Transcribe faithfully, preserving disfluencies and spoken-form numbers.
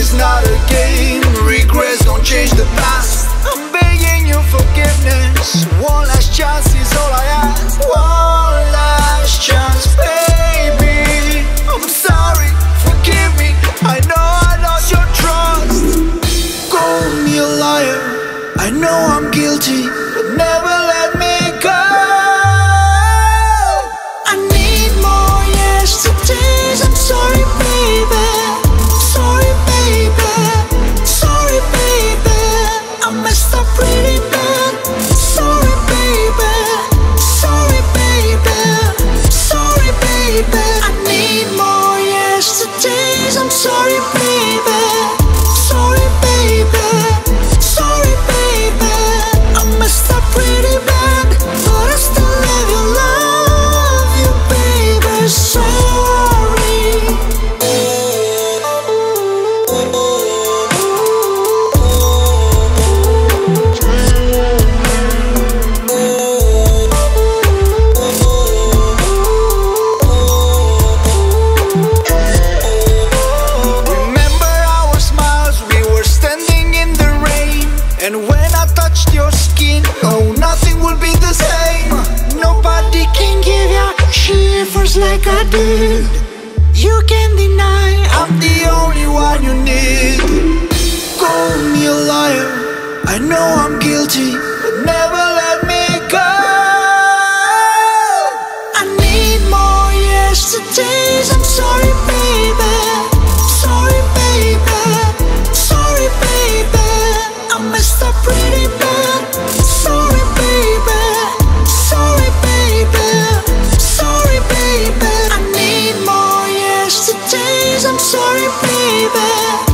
is not a game. Regrets don't change the past. I'm begging your forgiveness. One last chance is all I ask. One last chance, baby. I'm sorry, forgive me. I know I lost your trust. Call me a liar, I know I'm guilty, but never let me go. I need more yesterdays. I'm sorry, baby. Sorry, baby. Sorry, baby. I messed up pretty bad. Sorry, baby. Sorry, baby. Sorry, baby. I need more yesterdays. I'm sorry, baby. Sorry, baby. Sorry, baby. I messed up pretty bad, but I still love you, love you, baby. Sorry. Like I did, you can't deny I'm the only one you need. Call me a liar, I know I'm guilty, but never let me go. I need more yesterdays. I'm sorry, baby. Sorry, baby. Sorry, baby. I messed up pretty bad. Sorry, baby. Sorry, baby. Sorry, baby. I need more yesterdays. I'm sorry, baby.